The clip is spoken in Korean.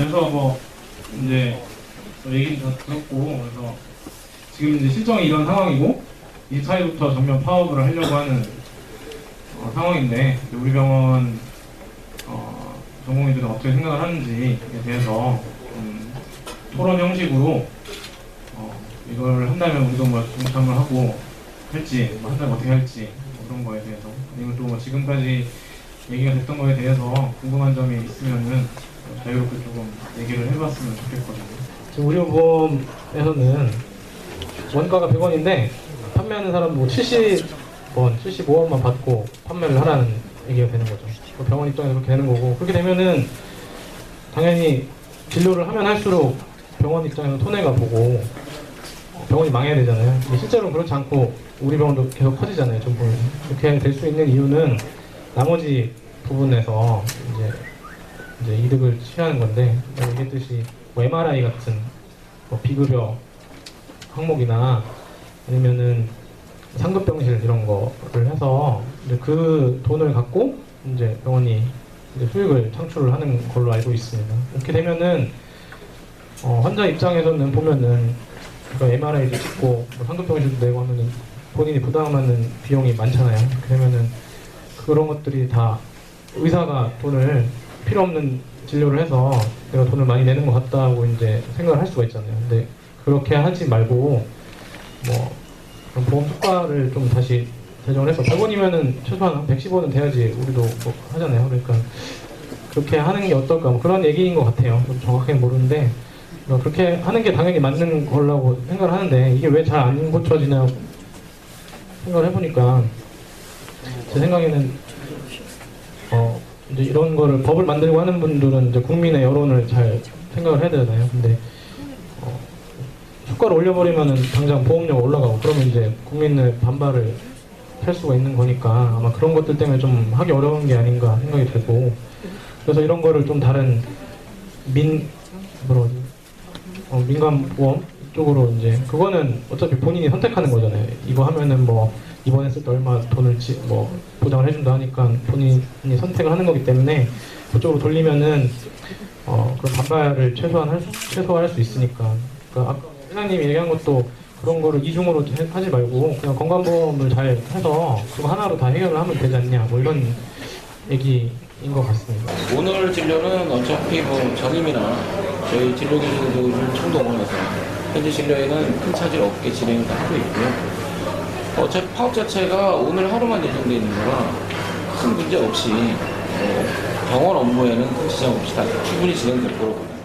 그래서 뭐 이제 얘기는 다 들었고, 그래서 지금 이제 실정이 이런 상황이고 2차에부터 전면 파업을 하려고 하는 상황인데, 우리 병원 전공의들은 어떻게 생각을 하는지에 대해서 토론 형식으로 이걸 한다면 우리도 뭐 동참을 하고 할지, 뭐 한다면 어떻게 할지, 그런 거에 대해서, 아니면 또 뭐 지금까지 얘기가 됐던 거에 대해서 궁금한 점이 있으면은 자유롭게 조금 얘기를 해봤으면 좋겠거든요. 지금 우리 보험에서는 원가가 100원인데 판매하는 사람 뭐 70원, 75원만 받고 판매를 하라는 얘기가 되는 거죠. 병원 입장에서 그렇게 되는 거고, 그렇게 되면은 당연히 진료를 하면 할수록 병원 입장에서 손해가 보고 병원이 망해야 되잖아요. 실제로는 그렇지 않고 우리 병원도 계속 커지잖아요. 전부 이렇게 될 수 있는 이유는 나머지 부분에서 이제 이득을 취하는 건데, 얘기했듯이 뭐 MRI 같은 뭐 비급여 항목이나 아니면은 상급병실 이런 거를 해서 이제 그 돈을 갖고 이제 병원이 이제 수익을 창출을 하는 걸로 알고 있습니다. 이렇게 되면은 환자 입장에서는 보면은 그러니까 MRI도 찍고 뭐 상급병실도 내고 하면은 본인이 부담하는 비용이 많잖아요. 그러면은 그런 것들이 다 의사가 돈을 필요 없는 진료를 해서 내가 돈을 많이 내는 것 같다고 이제 생각을 할 수가 있잖아요. 근데 그렇게 하지 말고 뭐 그런 보험 효과를 좀 다시 배정을 해서 100원이면은 최소한 110원은 돼야지 우리도 뭐 하잖아요. 그러니까 그렇게 하는 게 어떨까, 뭐 그런 얘기인 것 같아요. 정확하게 모르는데 그렇게 하는 게 당연히 맞는 거라고 생각을 하는데, 이게 왜 잘 안 고쳐지냐 생각을 해보니까 제 생각에는 이제 이런 거를 법을 만들고 하는 분들은 이제 국민의 여론을 잘 생각을 해야 되잖아요. 근데 효과를 올려버리면은 당장 보험료가 올라가고 그러면 이제 국민의 반발을 할 수가 있는 거니까 아마 그런 것들 때문에 좀 하기 어려운 게 아닌가 생각이 되고, 그래서 이런 거를 좀 다른 민간보험 쪽으로 이제, 그거는 어차피 본인이 선택하는 거잖아요. 이거 하면은 뭐 입원했을 때 얼마 돈을 뭐 보장을 해준다 하니까 본인이 선택을 하는 거기 때문에 그쪽으로 돌리면은 그런 반발을 최소화할 수 있으니까. 그러니까 아까 회장님이 얘기한 것도 그런 거를 이중으로 하지 말고 그냥 건강보험을 잘 해서 그거 하나로 다 해결을 하면 되지 않냐, 뭐 이런 얘기인 것 같습니다. 오늘 진료는 어차피 뭐 전임이나 저희 진료기준도 총동원해서 현재 진료에는 큰 차질 없게 진행을 하고 있고요. 어차피 파업 자체가 오늘 하루만 예정되어 있는 거라 큰 문제 없이 병원 업무에는 큰 지장 없이 다 충분히 진행될 거라고.